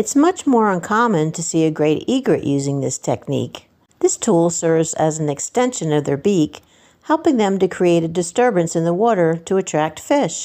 It's much more uncommon to see a great egret using this technique. This tool serves as an extension of their beak, helping them to create a disturbance in the water to attract fish.